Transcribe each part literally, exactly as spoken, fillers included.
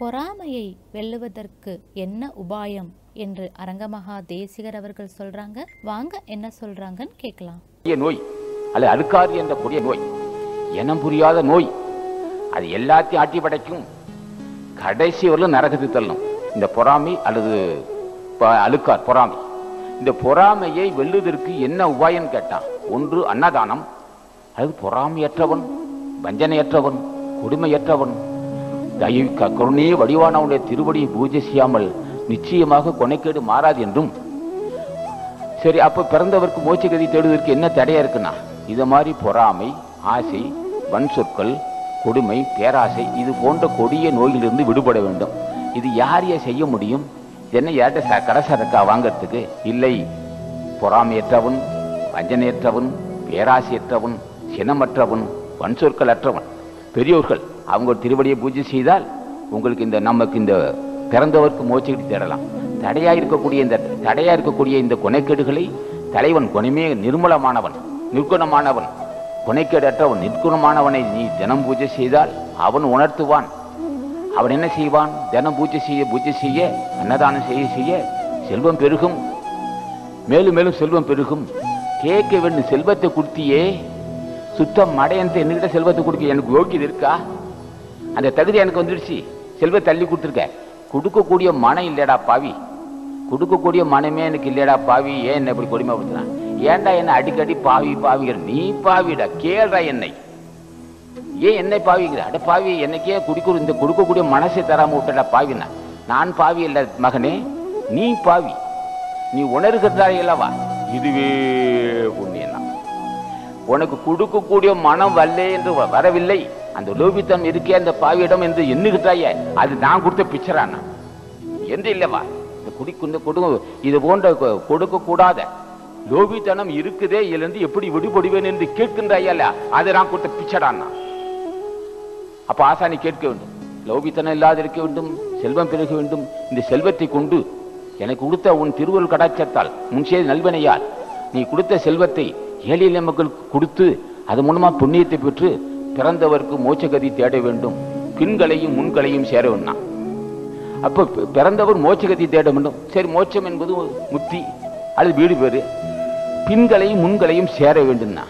பொறாமையை வெல்லுவதற்கு என்ன உபாயம் என்று அரங்கமகா தேசிகர் அவர்கள் சொல்றாங்க. வாங்க என்ன சொல்றாங்கன்னு கேட்கலாம். நோய் அல்லது அழுக்காறு என்ற கொடிய நோய், எனம் புரியாத நோய், அது எல்லாத்தையும் ஆட்டி படைக்கும், கடைசி வரலும் நரகத்து தள்ளும். இந்த பொறாமை அல்லது அழுக்கார் பொறாமை, இந்த பொறாமையை வெல்லுவதற்கு என்ன உபாயம் கேட்டான். ஒன்று அன்னதானம், அது பொறாமையற்றவன், வஞ்சனையற்றவன், கொடுமையற்றவன், தயவு கருணையே வடிவானவனுடைய திருவடியை பூஜை செய்யாமல் நிச்சயமாக கொனைக்கேடு மாறாது என்றும். சரி, அப்போ பிறந்தவருக்கு மோட்சகதி தேடுவதற்கு என்ன தடையா இருக்குன்னா, இது மாதிரி பொறாமை, ஆசை, வன் சொற்கள், கொடுமை, பேராசை, இது போன்ற கொடிய நோயிலிருந்து விடுபட வேண்டும். இது யாரைய செய்ய முடியும்? என்ன யார்கிட்ட கடைசரக்கா வாங்கிறதுக்கு இல்லை. பொறாமையற்றவன், வஞ்சனையற்றவன், பேராசையற்றவன், சினமற்றவன், வன் சொற்கள் அற்றவன் பெரியோர்கள் அவங்க திருவடியை பூஜை செய்தால் உங்களுக்கு இந்த நமக்கு இந்த பிறந்தவருக்கு மோட்சத்தை தேடலாம். தடையாக இருக்கக்கூடிய இந்த தடையாக இருக்கக்கூடிய இந்த கொனைக்கேடுகளை தலைவன் கொனைமே நிர்மலமானவன், நிற்குணமானவன், கொனைக்கேடற்றவன், நிற்குணமானவனை நீ தினம் பூஜை செய்தால் அவன் உணர்த்துவான். அவன் என்ன செய்வான்? தினம் பூஜை செய்ய பூஜை செய்ய அன்னதானம் செய்ய செய்ய செல்வம் பெருகும், மேலும் மேலும் செல்வம் பெருகும். கேட்க வேண்டிய செல்வத்தை கொடுத்தியே, சுத்தம் மடையன்ட்டு என்கிட்ட செல்வத்தை கொடுக்க எனக்கு யோக்கியது இருக்கா? அந்த தகுதி எனக்கு வந்துடுச்சு, செல்வ தள்ளி கொடுத்துருக்க. கொடுக்கக்கூடிய மனம் இல்லையடா பாவி, கொடுக்கக்கூடிய மனமே எனக்கு இல்லையடா பாவி, ஏன் என்ன இப்படி கொடுமைப்படுத்தினான், ஏன்டா என்ன அடிக்கடி பாவி பாவிக்கிற, நீ பாவிடா, கேள்றா என்னை, ஏன் என்னை பாவிக்கிற, அட பாவி என்னைக்கே குடிக்கிற இந்த கொடுக்கக்கூடிய மனசை தராம விட்டடா பாவினா, நான் பாவி இல்லை மகனே, நீ பாவி, நீ உணர்கிறதா இல்லவா, இதுவே புண்ணியம். உனக்கு கொடுக்கக்கூடிய மனம் வல்லே என்று வரவில்லை, அந்த லோபித்தம் இருக்கே அந்த பாவியிடம் என்று எண்ணுகிட்டாயே, அது நான் கொடுத்த பிச்சரானா என்று இல்லவா. இந்த குடிக்கு கொடு இது போன்ற கொடுக்கக்கூடாத லோபித்தனம் இருக்குதே, இருந்து எப்படி விடுபடுவேன் என்று கேட்கின்றாயா, அது நான் கொடுத்த பிச்சரானா. அப்ப ஆசானி கேட்க வேண்டும், லோபித்தனம் இல்லாது இருக்க வேண்டும், செல்வம் பெருக வேண்டும், இந்த செல்வத்தை கொண்டு எனக்கு கொடுத்த உன் திருவருள் கடாட்சத்தால் முன்சே நல்வினையால் நீ கொடுத்த செல்வத்தை ஏழை எளிய மக்களுக்கு கொடுத்து அது மூலமா புண்ணியத்தை பெற்று பிறந்தவருக்கு மோட்சகதி தேட வேண்டும், பின்களையும் முன்களையும் சேர வேண்டாம். அப்போ பிறந்தவர் மோட்சகதி தேட வேண்டும். சரி, மோட்சம் என்பது முத்தி அல்லது வீடு பேரு, பின்களையும் முன்களையும் சேர வேண்டும்னா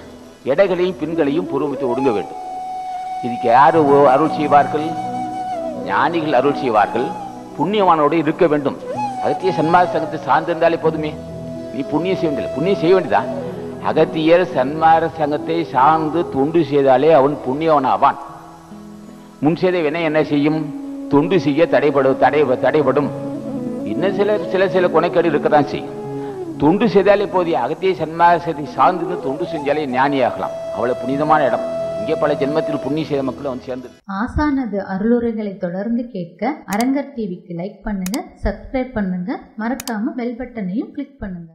எடைகளையும் பின்களையும் பூர்வத்தை ஒடுங்க வேண்டும். இதுக்கு யார் அருள் செய்வார்கள்? ஞானிகள் அருள் செய்வார்கள். புண்ணியவானோடு இருக்க வேண்டும். அகத்திய சன்மார்க்க சங்கத்தை சார்ந்திருந்தாலே போதுமே, நீ புண்ணியம் செய்ய வேண்டியது, புண்ணியம் செய்ய வேண்டியதா? அகத்தியர் சன்மார்க்க சங்கத்தை சார்ந்து தொண்டு செய்தாலே அவன் புண்ணியவன் ஆவான். முன் செய்த வினை என்ன செய்யும்? தொண்டு செய்ய தடைபடும் தடை தடைபடும் இன்னும் சில சில சில கொனைக்கேடு இருக்கதான் செய்யும். தொண்டு செய்தாலே போதிய அகத்திய சன்மார்க்க சங்கத்தை சார்ந்து தொண்டு செஞ்சாலே ஞானியாகலாம். அவ்வளவு புனிதமான இடம். இங்கே பல ஜென்மத்தில் புண்ணிய செய்த மக்கள் அவன் சேர்ந்து. ஆசானது அருளுரைகளை தொடர்ந்து கேட்க அரங்கர் டிவிக்கு லைக் பண்ணுங்க, சப்ஸ்கிரைப் பண்ணுங்க, மறக்காம பெல் பட்டனையும் கிளிக் பண்ணுங்க.